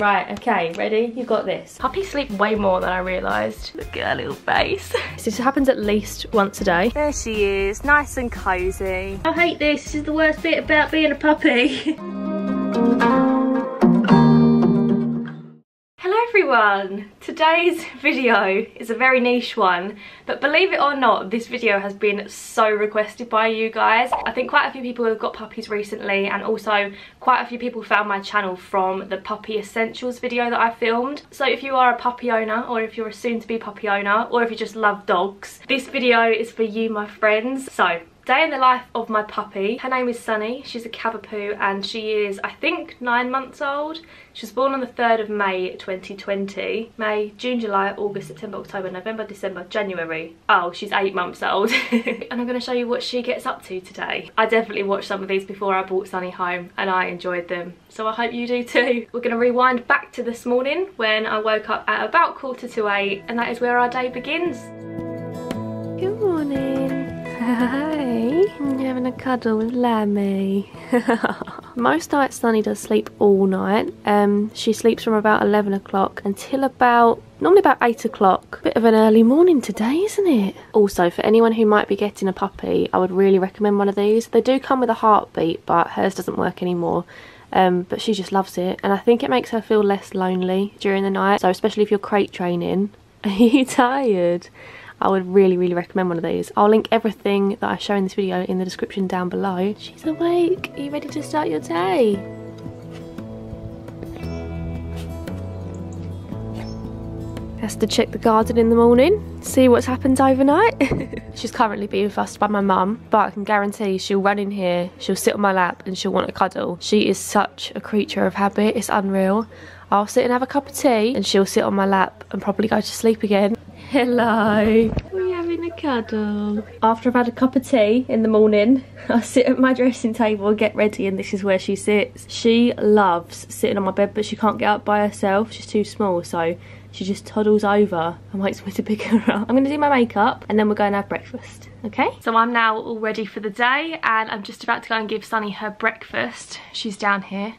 Right, okay, ready? You've got this. Puppies sleep way more than I realised. Look at her little face. This happens at least once a day. There she is, nice and cosy. I hate this. This is the worst bit about being a puppy. Everyone, today's video is a very niche one, but believe it or not, this video has been so requested by you guys. I think quite a few people have got puppies recently, and also quite a few people found my channel from the puppy essentials video that I filmed. So if you are a puppy owner, or if you're a soon to be puppy owner, or if you just love dogs, this video is for you, my friends. So day in the life of my puppy. Her name is Sunny. She's a cavapoo and she is, I think, 9 months old. She was born on the 3rd of May 2020. May, June, July, August, September, October, November, December, January. Oh, she's 8 months old. And I'm going to show you what she gets up to today. I definitely watched some of these before I brought Sunny home and I enjoyed them. So I hope you do too. We're going to rewind back to this morning when I woke up at about 7:45 and that is where our day begins. Good morning. Hey, I'm having a cuddle with Lammy. Most nights Sunny does sleep all night. She sleeps from about 11 o'clock until about, normally about 8 o'clock. Bit of an early morning today, isn't it? Also, for anyone who might be getting a puppy, I would really recommend one of these. They do come with a heartbeat, but hers doesn't work anymore. But she just loves it, and I think it makes her feel less lonely during the night. So especially if you're crate training. Are you tired? I would really, really recommend one of these. I'll link everything that I show in this video in the description down below. She's awake. Are you ready to start your day? Has to check the garden in the morning, see what's happened overnight. She's currently being fussed by my mum, but I can guarantee she'll run in here, she'll sit on my lap and she'll want a cuddle. She is such a creature of habit, it's unreal. I'll sit and have a cup of tea and she'll sit on my lap and probably go to sleep again. Hello. We're having a cuddle. After I've had a cup of tea in the morning, I sit at my dressing table and get ready, and this is where she sits. She loves sitting on my bed, but she can't get up by herself. She's too small, so she just toddles over and waits for me to pick her up. I'm going to do my makeup and then we're going to have breakfast, okay? So I'm now all ready for the day and I'm just about to go and give Sunny her breakfast. She's down here.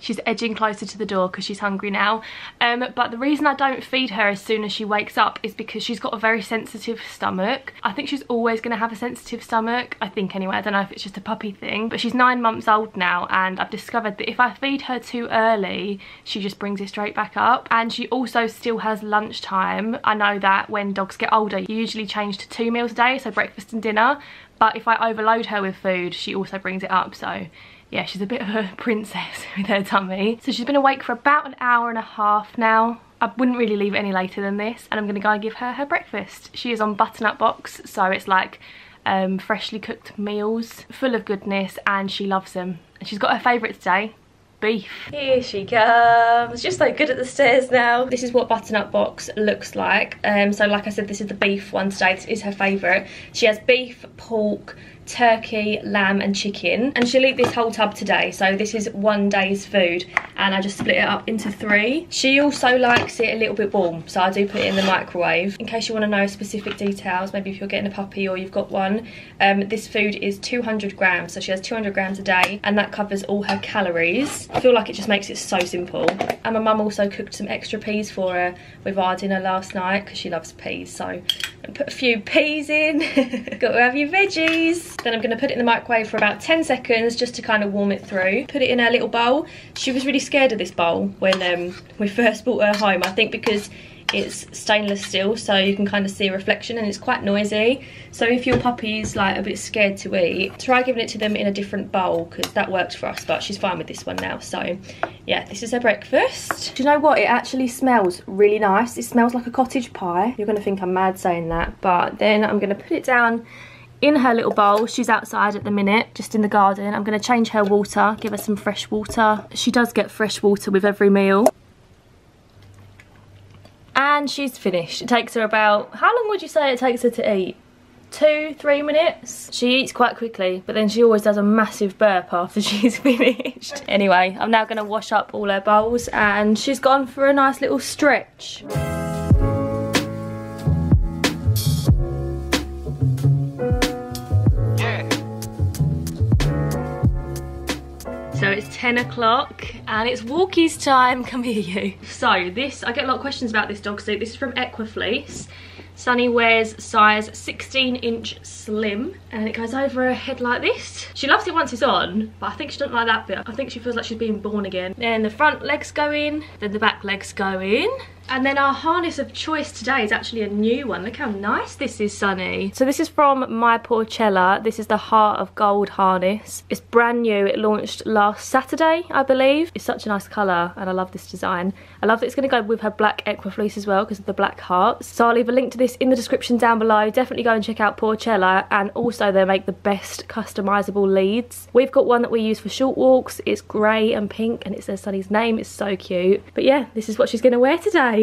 She's edging closer to the door because she's hungry now. But the reason I don't feed her as soon as she wakes up is because she's got a very sensitive stomach. I think she's always going to have a sensitive stomach. I think anyway, I don't know if it's just a puppy thing. But she's 9 months old now and I've discovered that if I feed her too early, she just brings it straight back up. And she also still has lunchtime. I know that when dogs get older, you usually change to 2 meals a day, so breakfast and dinner. But if I overload her with food, she also brings it up, so yeah, she's a bit of a princess with her tummy. So she's been awake for about 1.5 hours now. I wouldn't really leave it any later than this. And I'm going to go and give her her breakfast. She is on Butternut Box, so it's like freshly cooked meals, full of goodness, and she loves them. And she's got her favourite today. Beef. Here she comes. Just so good at the stairs now. This is what Butternut Box looks like. So like I said, this is the beef one today. This is her favourite. She has beef, pork, turkey, lamb and chicken. And she'll eat this whole tub today. So this is one day's food. And I just split it up into 3. She also likes it a little bit warm. So I do put it in the microwave. In case you want to know specific details, maybe if you're getting a puppy or you've got one. This food is 200 grams. So she has 200 grams a day. And that covers all her calories. I feel like it just makes it so simple. And my mum also cooked some extra peas for her with our dinner last night. Because she loves peas. So I put a few peas in. Got to have your veggies. Then I'm going to put it in the microwave for about 10 seconds just to kind of warm it through. Put it in her little bowl. She was really scared of this bowl when we first brought her home. I think because it's stainless steel, so you can kind of see a reflection and it's quite noisy. So if your puppy is like a bit scared to eat, try giving it to them in a different bowl because that worked for us, but she's fine with this one now. So yeah, this is her breakfast. Do you know what? It actually smells really nice. It smells like a cottage pie. You're going to think I'm mad saying that, but then I'm going to put it down in her little bowl. She's outside at the minute, just in the garden. I'm going to change her water, give her some fresh water. She does get fresh water with every meal. And she's finished. It takes her about, how long would you say it takes her to eat? 2-3 minutes. She eats quite quickly, but then she always does a massive burp after she's finished. Anyway, I'm now going to wash up all her bowls and she's gone for a nice little stretch. 10 o'clock and it's walkies time. Come here, you. So this, I get a lot of questions about this dog suit. This is from Equafleece. Sunny wears size 16" slim and it goes over her head like this. She loves it once it's on, but I think she doesn't like that bit. I think she feels like she's being born again. Then the front legs go in, then the back legs go in. And then our harness of choice today is actually a new one. Look how nice this is, Sunny. So this is from My Pawchella. This is the Heart of Gold harness. It's brand new. It launched last Saturday, I believe. It's such a nice colour and I love this design. I love that it's going to go with her black Equafleece as well because of the black hearts. So I'll leave a link to this in the description down below. Definitely go and check out Pawchella, and also they make the best customisable leads. We've got one that we use for short walks. It's grey and pink and it says Sunny's name. It's so cute. But yeah, this is what she's going to wear today.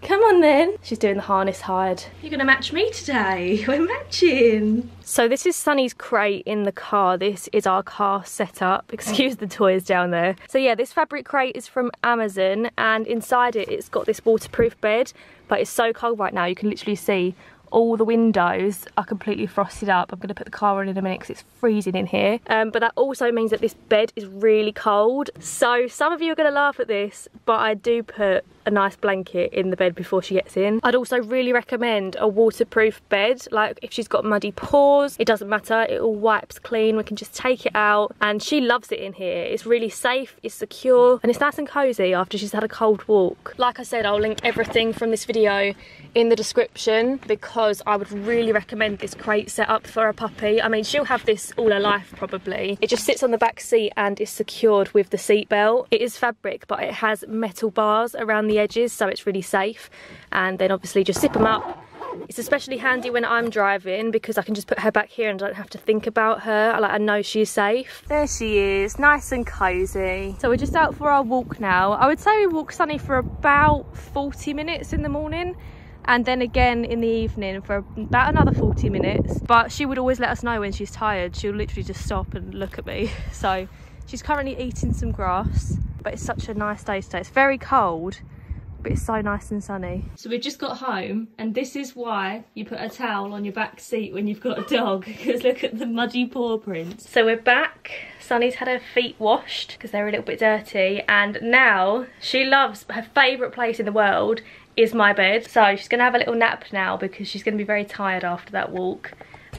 Come on then. She's doing the harness hide. You're gonna match me today. We're matching. So this is Sunny's crate in the car. This is our car setup. Excuse the toys down there. So yeah, this fabric crate is from Amazon, and inside it, it's got this waterproof bed, but it's so cold right now. You can literally see all the windows are completely frosted up. I'm going to put the car on in a minute because it's freezing in here. But that also means that this bed is really cold. So some of you are going to laugh at this, but I do put a nice blanket in the bed before she gets in. I'd also really recommend a waterproof bed. Like if she's got muddy paws, it doesn't matter. It all wipes clean. We can just take it out and she loves it in here. It's really safe, it's secure, and it's nice and cozy after she's had a cold walk. Like I said, I'll link everything from this video in the description because I would really recommend this crate setup for a puppy. I mean, she'll have this all her life probably. It just sits on the back seat and is secured with the seat belt. It is fabric, but it has metal bars around the edges, so it's really safe. And then obviously just zip them up. It's especially handy when I'm driving because I can just put her back here and don't have to think about her. Like, I know she's safe. There she is, nice and cozy. So we're just out for our walk now. I would say we walk Sunny for about 40 minutes in the morning, and then again in the evening for about another 40 minutes. But she would always let us know when she's tired. She'll literally just stop and look at me. So she's currently eating some grass, but it's such a nice day today. It's very cold, but it's so nice and sunny. So we've just got home, and this is why you put a towel on your back seat when you've got a dog, because look at the muddy paw prints. So we're back. Sunny's had her feet washed because they're a little bit dirty, and now she loves, her favourite place in the world is my bed. So she's gonna have a little nap now because she's gonna be very tired after that walk,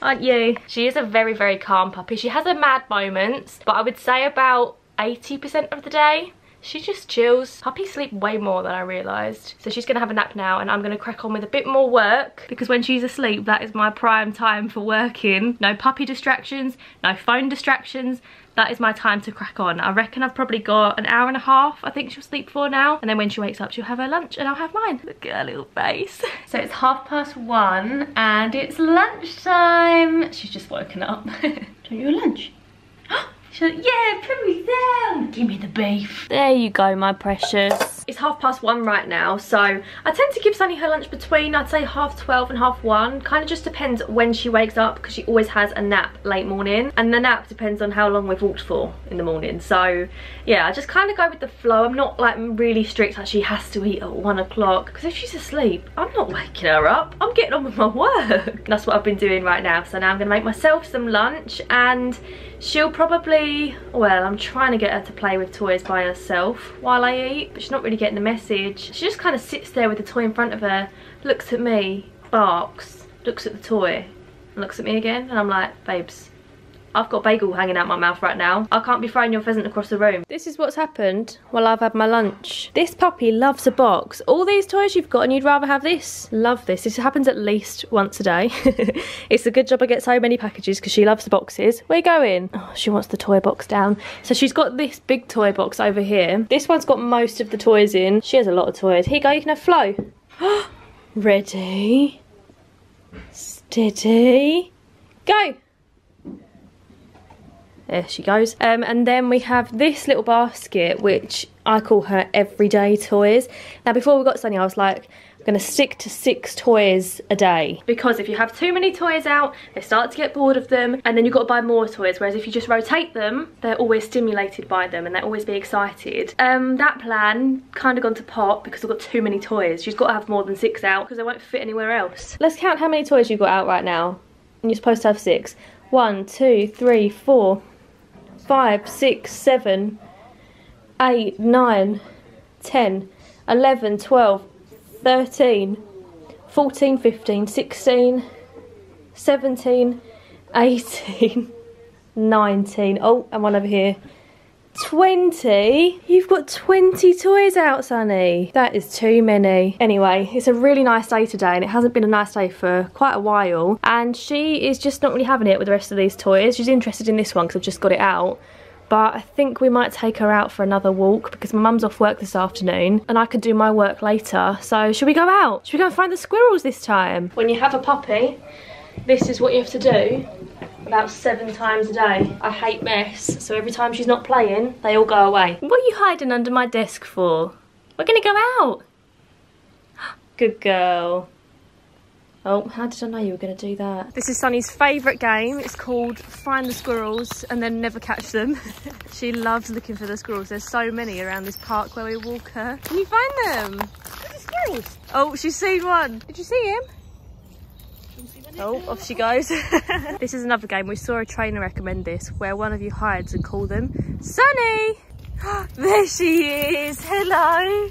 aren't you? She is a very, very calm puppy. She has her mad moments, but I would say about 80% of the day she just chills. Puppies sleep way more than I realised. So she's gonna have a nap now, and I'm gonna crack on with a bit more work because when she's asleep, that is my prime time for working. No puppy distractions, no phone distractions. That is my time to crack on. I reckon I've probably got an hour and a half, I think she'll sleep for now. And then when she wakes up, she'll have her lunch and I'll have mine. Look at her little face. So it's 1:30 and it's lunchtime. She's just woken up. Do you want your lunch? She's like, yeah, put me down. Give me the beef. There you go, my precious. It's 1:30 right now, so I tend to give Sunny her lunch between, I'd say, 12:30 and 1:30. Kind of just depends when she wakes up because she always has a nap late morning, and the nap depends on how long we've walked for in the morning. So yeah, I just kind of go with the flow. I'm not like really strict like she has to eat at 1 o'clock, because if she's asleep, I'm not waking her up. I'm getting on with my work. That's what I've been doing right now. So now I'm gonna make myself some lunch, and she'll probably, well, I'm trying to get her to play with toys by herself while I eat, but she's not really getting the message. She just kind of sits there with the toy in front of her, looks at me, barks, looks at the toy, and looks at me again, and I'm like, babes, I've got bagel hanging out my mouth right now. I can't be throwing your pheasant across the room. This is what's happened while I've had my lunch. This puppy loves a box. All these toys you've got and you'd rather have this. Love this. This happens at least once a day. It's a good job I get so many packages because she loves the boxes. Where are you going? Oh, she wants the toy box down. So she's got this big toy box over here. This one's got most of the toys in. She has a lot of toys. Here you go, you can have Flo. Ready. Steady. Go. There she goes. And then we have this little basket, which I call her everyday toys. Now, before we got Sunny, I was like, I'm going to stick to 6 toys a day. Because if you have too many toys out, they start to get bored of them, and then you've got to buy more toys. Whereas if you just rotate them, they're always stimulated by them and they'll always be excited. That plan kind of gone to pot because I've got too many toys. She's got to have more than 6 out because they won't fit anywhere else. Let's count how many toys you've got out right now. And you're supposed to have 6. 1, 2, 3, 4... 5, 6, 7, 8, 9, 10, 11, 12, 13, 14, 15, 16, 17, 18, 19. Oh, and one over here. 20? You've got 20 toys out, Sunny. That is too many. Anyway, it's a really nice day today, and it hasn't been a nice day for quite a while. And she is just not really having it with the rest of these toys. She's interested in this one because I've just got it out. But I think we might take her out for another walk because my mum's off work this afternoon and I could do my work later. So should we go out? Should we go and find the squirrels this time? When you have a puppy, this is what you have to do. About 7 times a day. I hate mess, so every time she's not playing, they all go away. What are you hiding under my desk for? We're gonna go out. Good girl. Oh, how did I know you were gonna do that? This is Sunny's favourite game. It's called Find the Squirrels and Then Never Catch Them. She loves looking for the squirrels. There's so many around this park where we walk her. Can you find them? Look at the squirrels. Oh, she's seen one. Did you see him? Oh, off she goes. This is another game. We saw a trainer recommend this, where one of you hides and call them Sunny. There she is. Hello.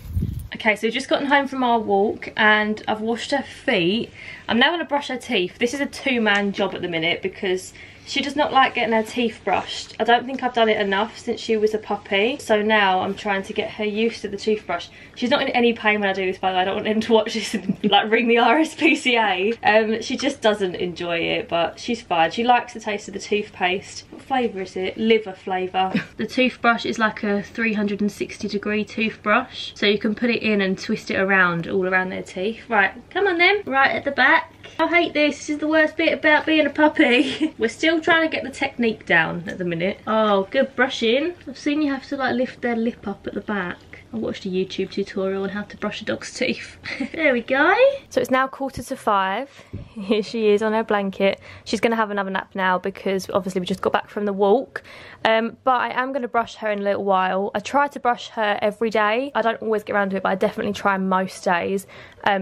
Okay, so we've just gotten home from our walk and I've washed her feet. I'm now going to brush her teeth. This is a two-man job at the minute because she does not like getting her teeth brushed. I don't think I've done it enough since she was a puppy. So now I'm trying to get her used to the toothbrush. She's not in any pain when I do this, by the way. I don't want them to watch this and like ring the RSPCA. She just doesn't enjoy it, but she's fine. She likes the taste of the toothpaste. What flavour is it? Liver flavour. The toothbrush is like a 360-degree toothbrush. So you can put it in and twist it around, all around their teeth. Right, come on then. Right at the back. I hate this. This is the worst bit about being a puppy. We're still trying to get the technique down at the minute. Oh, good brushing. I've seen you have to like lift their lip up at the back. I watched a YouTube tutorial on how to brush a dog's teeth. There we go. So it's now 4:45. Here she is on her blanket. She's going to have another nap now because obviously we just got back from the walk. But I am going to brush her in a little while. I try to brush her every day. I don't always get around to it, but I definitely try most days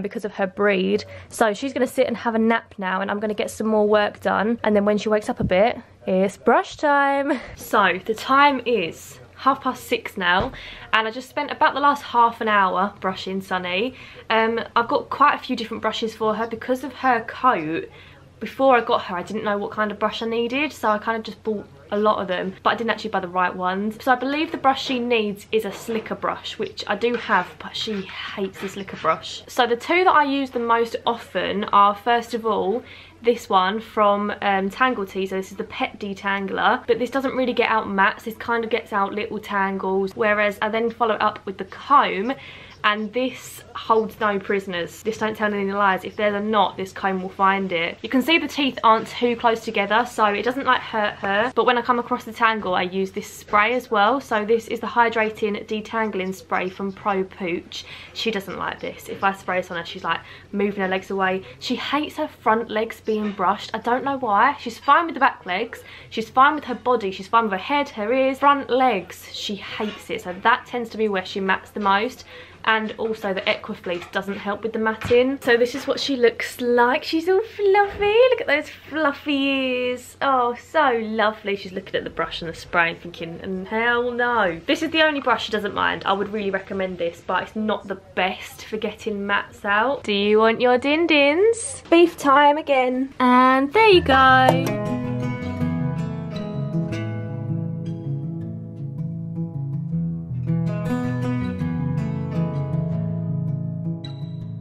because of her breed. So she's going to sit and have a nap now, and I'm going to get some more work done. And then when she wakes up a bit, it's brush time. So the time is 6:30 now, and I just spent about the last half an hour brushing Sunny. I've got quite a few different brushes for her because of her coat. Before I got her, I didn't know what kind of brush I needed, so I kind of just bought a lot of them, but I didn't actually buy the right ones. So I believe the brush she needs is a slicker brush, which I do have, but she hates the slicker brush. So the two that I use the most often are, first of all, this one from Tangle Teezer. This is the Pet Detangler, but this doesn't really get out mats. This kind of gets out little tangles, whereas I then follow it up with the comb, and this holds no prisoners. This don't tell any lies. If there's a knot, this comb will find it. You can see the teeth aren't too close together, so it doesn't like hurt her. But when I come across the tangle, I use this spray as well. So this is the hydrating detangling spray from Pro Pooch. She doesn't like this. If I spray this on her, she's like moving her legs away. She hates her front legs being brushed. I don't know why. She's fine with the back legs. She's fine with her body. She's fine with her head, her ears, front legs. She hates it. So that tends to be where she mats the most. And also the Equafleece doesn't help with the matting. So this is what she looks like. She's all fluffy. Look at those fluffy ears. Oh, so lovely. She's looking at the brush and the spray and thinking, and hell no. This is the only brush she doesn't mind. I would really recommend this, but it's not the best for getting mats out. Do you want your din-dins? Beef time again. And there you go.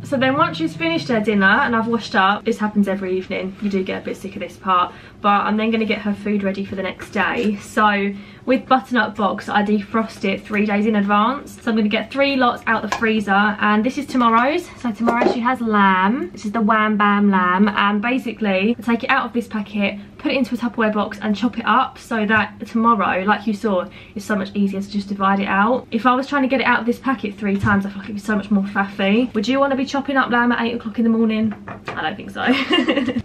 So then once she's finished her dinner and I've washed up, this happens every evening, you do get a bit sick of this part, but I'm then going to get her food ready for the next day. So with Butternut Box, I defrost it 3 days in advance. So I'm going to get 3 lots out the freezer, and this is tomorrow's. So tomorrow she has lamb. This is the Wham Bam lamb, and basically I take it out of this packet, put it into a Tupperware box and chop it up so that tomorrow, like you saw, is so much easier to just divide it out. If I was trying to get it out of this packet 3 times, I feel like it'd be so much more faffy. Would you want to be chopping up lamb at 8 o'clock in the morning? I don't think so.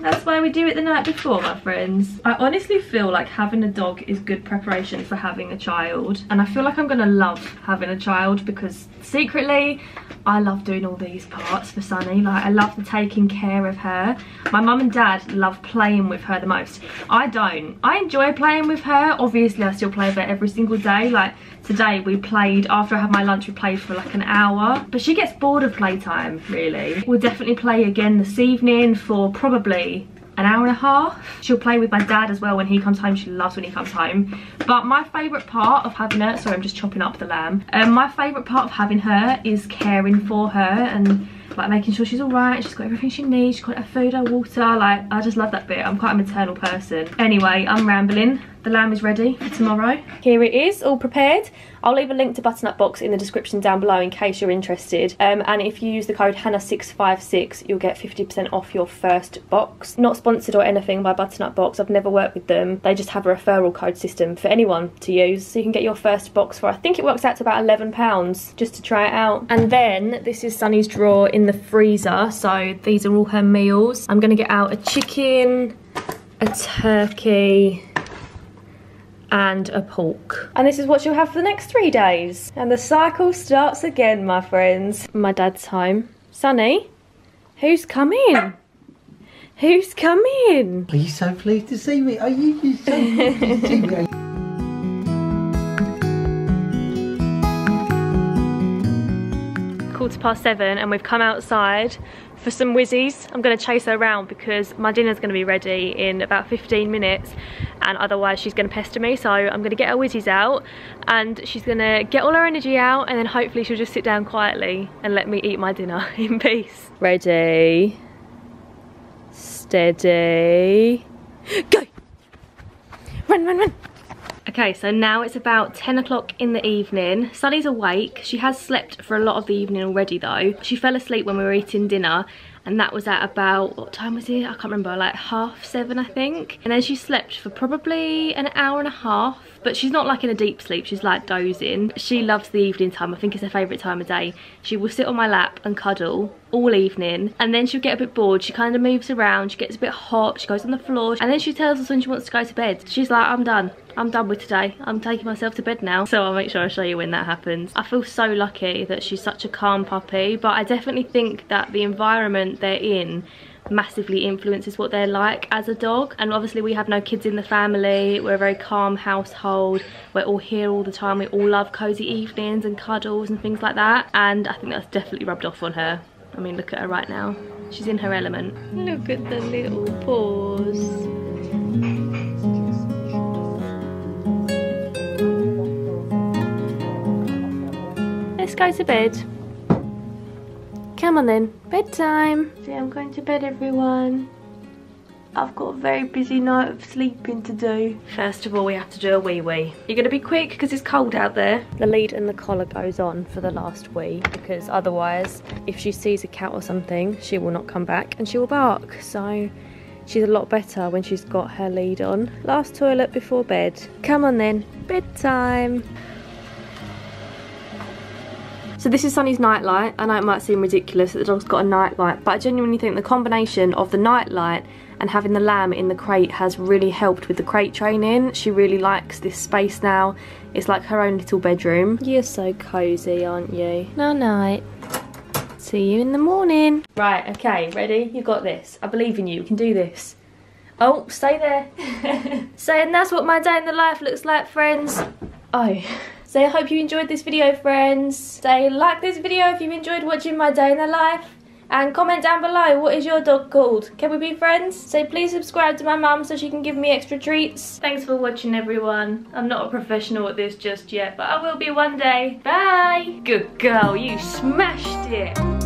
That's why we do it the night before, my friends. I honestly feel like having a dog is good preparation for having a child, and I feel like I'm gonna love having a child because secretly I love doing all these parts for Sunny. Like, I love the taking care of her. My mum and dad love playing with her the most. I don't. I enjoy playing with her. Obviously I still play with her every single day. Like today we played, after I had my lunch we played for like an hour, but she gets bored of playtime really. We'll definitely play again this evening for probably an hour and a half. She'll play with my dad as well when he comes home. She loves when he comes home. But my favourite part of having her, sorry I'm just chopping up the lamb, my favourite part of having her is caring for her and like making sure she's alright, she's got everything she needs, she's got her food, her water. Like, I just love that bit. I'm quite a maternal person. Anyway, I'm rambling. The lamb is ready for tomorrow. Here it is, all prepared. I'll leave a link to Butternut Box in the description down below in case you're interested. And if you use the code Hannah656, you'll get 50% off your first box. Not sponsored or anything by Butternut Box. I've never worked with them. They just have a referral code system for anyone to use. So you can get your first box for, I think it works out to about £11, just to try it out. And then this is Sunny's drawer in the freezer. So these are all her meals. I'm gonna get out a chicken, a turkey, and a pork. And this is what she'll have for the next 3 days. And the cycle starts again, my friends. My dad's home. Sunny, who's coming? Who's coming? Are you so pleased to see me? Are you so pleased to see me? Quarter past seven and we've come outside for some whizzies. I'm going to chase her around because my dinner's going to be ready in about 15 minutes and otherwise she's going to pester me, so I'm going to get her whizzies out and she's going to get all her energy out and then hopefully she'll just sit down quietly and let me eat my dinner in peace. Ready, steady, go! Run, run, run! Okay, so now it's about 10 o'clock in the evening. Sunny's awake. She has slept for a lot of the evening already though. She fell asleep when we were eating dinner and that was at about, what time was it? I can't remember, like 7:30 I think. And then she slept for probably an hour and a half, but she's not like in a deep sleep, she's like dozing. She loves the evening time, I think it's her favourite time of day. She will sit on my lap and cuddle all evening and then she'll get a bit bored. She kind of moves around, she gets a bit hot, she goes on the floor and then she tells us when she wants to go to bed. She's like, I'm done with today, I'm taking myself to bed now. So I'll make sure I show you when that happens. I feel so lucky that she's such a calm puppy, but I definitely think that the environment they're in massively influences what they're like as a dog. And obviously we have no kids in the family, we're a very calm household, we're all here all the time, we all love cozy evenings and cuddles and things like that, and I think that's definitely rubbed off on her. I mean, look at her right now, she's in her element. Look at the little paws. Let's go to bed. Come on then, bedtime. See, I'm going to bed, everyone. I've got a very busy night of sleeping to do. First of all, we have to do a wee-wee. You're going to be quick because it's cold out there. The lead and the collar goes on for the last wee because otherwise, if she sees a cat or something, she will not come back and she will bark. So she's a lot better when she's got her lead on. Last toilet before bed. Come on then, bedtime. So this is Sunny's nightlight. I know it might seem ridiculous that the dog's got a nightlight, but I genuinely think the combination of the nightlight and having the lamb in the crate has really helped with the crate training. She really likes this space now. It's like her own little bedroom. You're so cozy, aren't you? Night night. See you in the morning. Right, okay, ready? You got this. I believe in you. You can do this. Oh, stay there. So, and that's what my day in the life looks like, friends. Oh. So I hope you enjoyed this video, friends. Say like this video if you enjoyed watching my day in the life. And comment down below, what is your dog called? Can we be friends? So please subscribe to my mum so she can give me extra treats. Thanks for watching, everyone. I'm not a professional at this just yet, but I will be one day. Bye. Good girl, you smashed it.